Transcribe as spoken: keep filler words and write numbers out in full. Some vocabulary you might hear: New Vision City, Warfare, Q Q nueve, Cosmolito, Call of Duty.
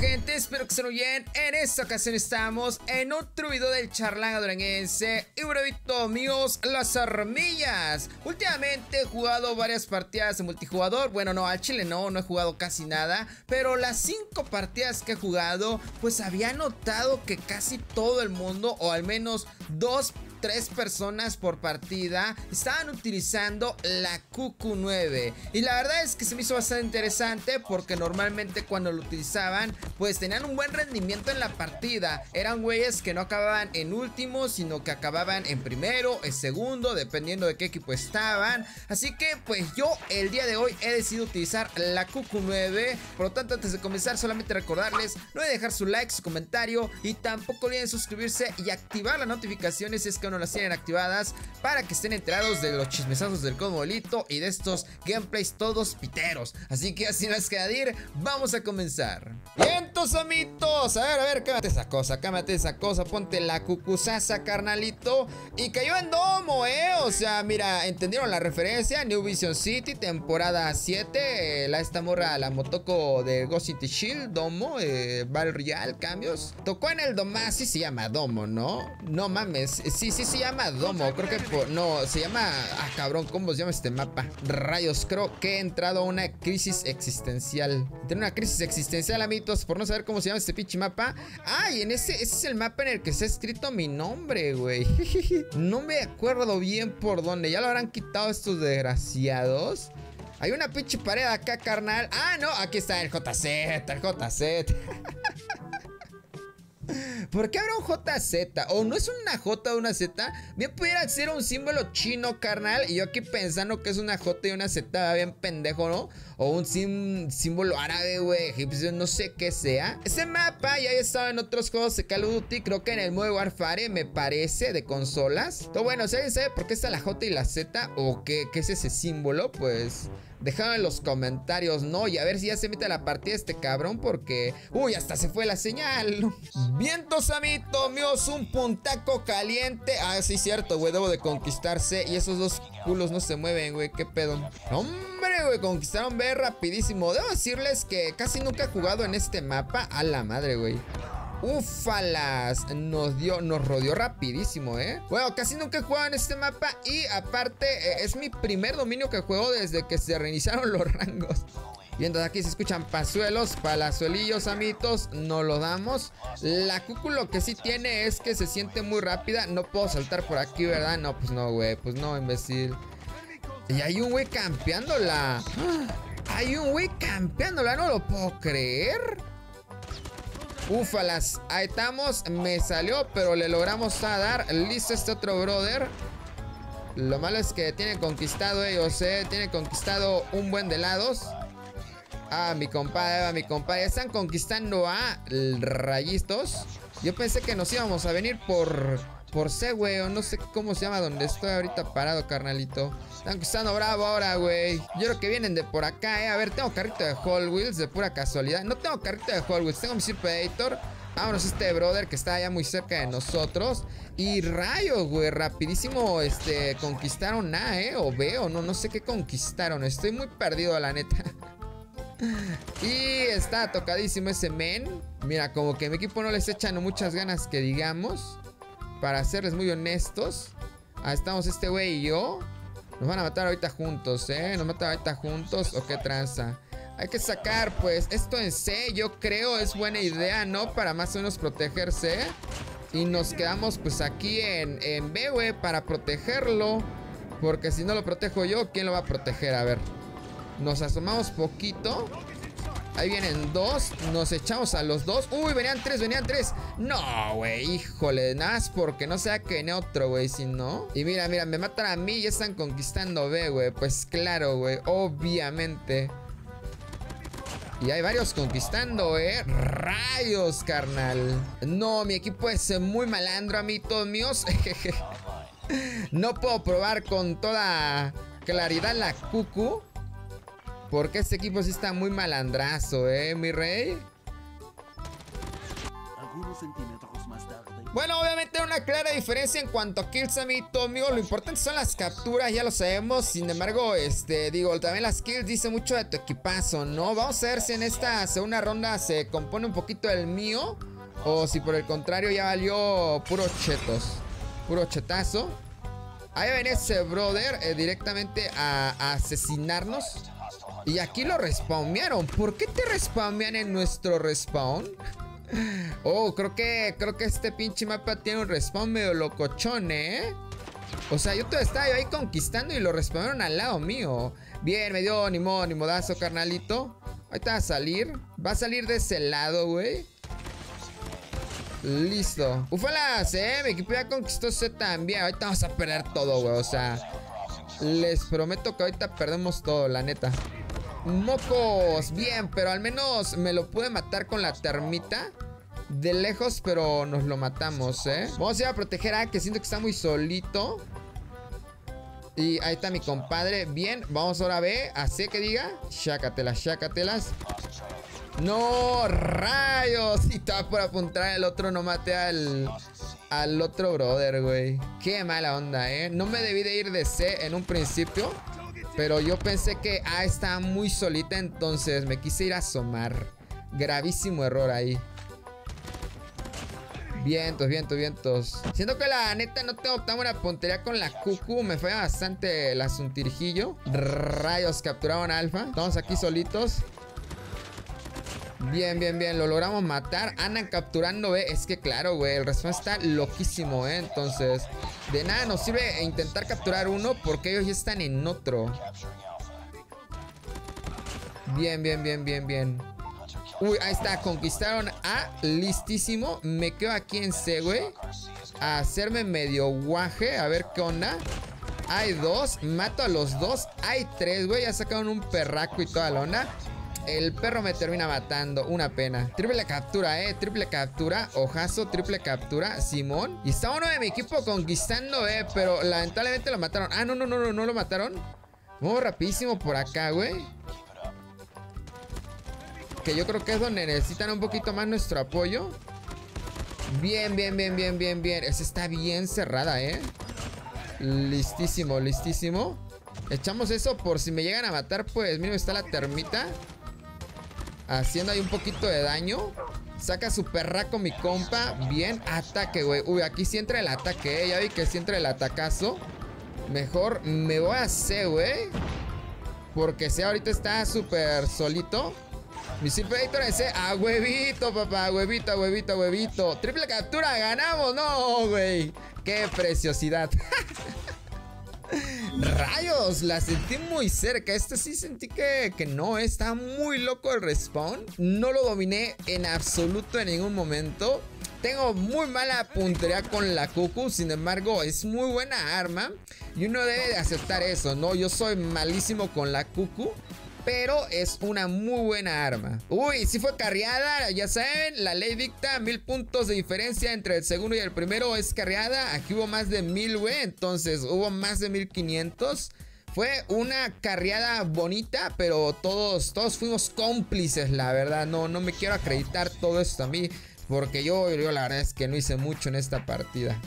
gente, espero que estén bien. En esta ocasión estamos en otro video del charlán duranguense. Y bravito amigos, las armillas. Últimamente he jugado varias partidas de multijugador. Bueno, no, al chile no, no he jugado casi nada. Pero las cinco partidas que he jugado, pues había notado que casi todo el mundo, o al menos dos partidas, tres personas por partida estaban utilizando la Q Q nueve, y la verdad es que se me hizo bastante interesante porque normalmente cuando lo utilizaban pues tenían un buen rendimiento en la partida. Eran güeyes que no acababan en último, sino que acababan en primero, en segundo, dependiendo de qué equipo estaban. Así que pues yo el día de hoy he decidido utilizar la Q Q nueve. Por lo tanto, antes de comenzar, solamente recordarles no de dejar su like, su comentario, y tampoco olviden suscribirse y activar las notificaciones si es que no las tienen activadas, para que estén enterados de los chismesazos del Cosmolito y de estos gameplays todos piteros. Así que así las queda ir, vamos a comenzar. Bien, tus amitos, a ver, a ver, cámate esa cosa, cámate esa cosa, ponte la cucusaza, carnalito. Y cayó en domo, eh, o sea, mira, entendieron la referencia. New Vision City, temporada siete, eh, la esta morra, la motoco de Ghost City Shield, domo, eh, Battle Royale, cambios. Tocó en el domo, sí se llama domo, ¿no? No mames, sí, sí. Sí, se llama domo, creo que por, no, se llama, ah cabrón, ¿cómo se llama este mapa? Rayos, creo que he entrado a una crisis existencial. Tengo una crisis existencial, amiguitos, por no saber cómo se llama este pinche mapa. Ay, ah, en ese, ese es el mapa en el que se ha escrito mi nombre, güey. No me acuerdo bien por dónde, ya lo habrán quitado estos desgraciados. Hay una pinche pared acá, carnal. Ah, no, aquí está el J Z, el J Z. ¿Por qué habrá un J Z? ¿O no es una J o una Z? Bien pudiera ser un símbolo chino, carnal. Y yo aquí pensando que es una J y una Z, bien pendejo, ¿no? O un sim, símbolo árabe, güey, egipcio, no sé qué sea. Ese mapa ya he estado en otros juegos de Call of Duty. Creo que en el modo Warfare, me parece, de consolas. Entonces, bueno, si alguien sabe por qué está la J y la Z, o qué, qué es ese símbolo, pues dejadme en los comentarios, ¿no? Y a ver si ya se mete a la partida este cabrón, porque... uy, hasta se fue la señal. Vientos, amito míos, un puntaco caliente. Ah, sí, cierto, güey, debo de conquistarse. Y esos dos culos no se mueven, güey, qué pedo. Hombre, güey, conquistaron B rapidísimo. Debo decirles que casi nunca he jugado en este mapa. A la madre, güey. Ufalas, nos dio, nos rodeó rapidísimo, eh. Bueno, casi nunca he jugado en este mapa. Y aparte, eh, es mi primer dominio que juego desde que se reiniciaron los rangos. Y entonces aquí se escuchan pasuelos, palazuelillos, amitos, no lo damos. La Q Q lo que sí tiene es que se siente muy rápida. No puedo saltar por aquí, ¿verdad? No, pues no, güey, pues no, imbécil. Y hay un güey campeándola. ¡Ah! Hay un güey campeándola, no lo puedo creer. Ufalas, ahí estamos, me salió, pero le logramos a dar. Listo este otro brother. Lo malo es que tienen conquistado ellos, eh, tienen conquistado un buen de lados. Ah, mi compadre, ah, mi compadre, están conquistando a rayistos. Yo pensé que nos íbamos a venir por, por C, güey, o no sé cómo se llama donde estoy ahorita parado, carnalito. Están conquistando bravo ahora, güey. Yo creo que vienen de por acá, eh. A ver, tengo carrito de Hot Wheels, de pura casualidad. No tengo carrito de Hot Wheels, tengo mi Predator. Vámonos este brother que está allá muy cerca de nosotros. Y rayos, güey, rapidísimo, este, conquistaron A, eh, o B, o no, no sé qué conquistaron. Estoy muy perdido, la neta. Y está tocadísimo ese men. Mira, como que a mi equipo no les echan muchas ganas, que digamos. Para serles muy honestos. Ahí estamos este güey y yo. Nos van a matar ahorita juntos, eh. Nos matan ahorita juntos, o qué tranza. Hay que sacar, pues, esto en C. Yo creo es buena idea, ¿no? Para más o menos protegerse. Y nos quedamos, pues, aquí en, en B, güey, para protegerlo. Porque si no lo protejo yo, ¿quién lo va a proteger? A ver. Nos asomamos poquito. Ahí vienen dos. Nos echamos a los dos. Uy, venían tres, venían tres. No, güey, híjole. Nada más porque no sea que venía otro, güey. Si no. Y mira, mira, me matan a mí y están conquistando B, güey. Pues claro, güey, obviamente. Y hay varios conquistando, eh. Rayos, carnal. No, mi equipo es muy malandro, amigos míos. No puedo probar con toda claridad la Q Q. Porque este equipo sí está muy malandrazo, eh, mi rey. algunos centímetros más tarde. Bueno, obviamente una clara diferencia en cuanto a kills, amigos. Lo importante son las capturas, ya lo sabemos. Sin embargo, este, digo, también las kills dice mucho de tu equipazo, ¿no? Vamos a ver si en esta segunda ronda se compone un poquito el mío, o si por el contrario ya valió puros chetos, puro chetazo. Ahí viene ese brother eh, directamente a, a asesinarnos. Y aquí lo respawnearon. ¿Por qué te respawnean en nuestro respawn? Oh, creo que creo que este pinche mapa tiene un respawn medio locochón, ¿eh? O sea, yo todo estaba ahí conquistando y lo respawnaron al lado mío. Bien, me dio ni modo, ni modazo, carnalito. Ahorita va a salir. Va a salir de ese lado, güey. Listo. Ufalas, eh. Mi equipo ya conquistó Z también. Ahorita vamos a perder todo, güey. O sea, les prometo que ahorita perdemos todo, la neta. Mocos. Bien, pero al menos me lo pude matar con la termita. De lejos, pero nos lo matamos, eh. Vamos a ir a proteger a que siento que está muy solito. Y ahí está mi compadre. Bien, vamos ahora a B. Así que diga. Chácatelas, chácatelas. ¡No! ¡Rayos! Y estaba por apuntar al otro, no maté al, al otro brother, güey. Qué mala onda, ¿eh? No me debí de ir de C en un principio, pero yo pensé que A estaba muy solita, entonces me quise ir a asomar. Gravísimo error ahí. Vientos, vientos, vientos. Siento que la neta no tengo tan buena puntería con la cucu. Me falla bastante el asuntirijillo. ¡Rayos! Capturaron a Alfa. Estamos aquí solitos. Bien, bien, bien, lo logramos matar. Andan capturando, ¿eh? Es que claro, güey, el respawn está loquísimo, ¿eh? Entonces, de nada nos sirve intentar capturar uno porque ellos ya están en otro. Bien, bien, bien, bien, bien. Uy, ahí está, conquistaron A. Listísimo, me quedo aquí en C, güey, a hacerme medio guaje, a ver qué onda. Hay dos, mato a los dos. Hay tres, güey, ya sacaron un perraco y toda la onda. El perro me termina matando, una pena. Triple captura, eh, triple captura. Ojazo, triple captura, Simón. Y está uno de mi equipo conquistando, eh, pero lamentablemente lo mataron. Ah, no, no, no, no, no lo mataron. Vamos rapidísimo por acá, güey, que yo creo que es donde necesitan un poquito más nuestro apoyo. Bien, bien, bien, bien, bien, bien. Esa está bien cerrada, eh. Listísimo, listísimo. Echamos eso por si me llegan a matar. Pues, mira, está la termita haciendo ahí un poquito de daño. Saca su perraco mi compa. Bien, ataque, güey. Uy, aquí sí entra el ataque, eh. Ya vi que sí entra el atacazo. Mejor me voy a C, güey, porque C ahorita está súper solito. Misil Predator en C. A huevito, papá. Huevito, huevito, huevito. Triple captura. Ganamos. No, güey. Qué preciosidad. Rayos, la sentí muy cerca. Este sí sentí que, que no, está muy loco el respawn. No lo dominé en absoluto en ningún momento. Tengo muy mala puntería con la cucu. Sin embargo, es muy buena arma y uno debe de aceptar eso, ¿no? Yo soy malísimo con la cucu, pero es una muy buena arma. Uy, sí fue carreada. Ya saben, la ley dicta mil puntos de diferencia entre el segundo y el primero es carreada. Aquí hubo más de mil, güey. Entonces hubo más de mil quinientos. Fue una carreada bonita, pero todos, todos fuimos cómplices, la verdad. No, no me quiero acreditar todo esto a mí, porque yo, yo la verdad es que no hice mucho en esta partida.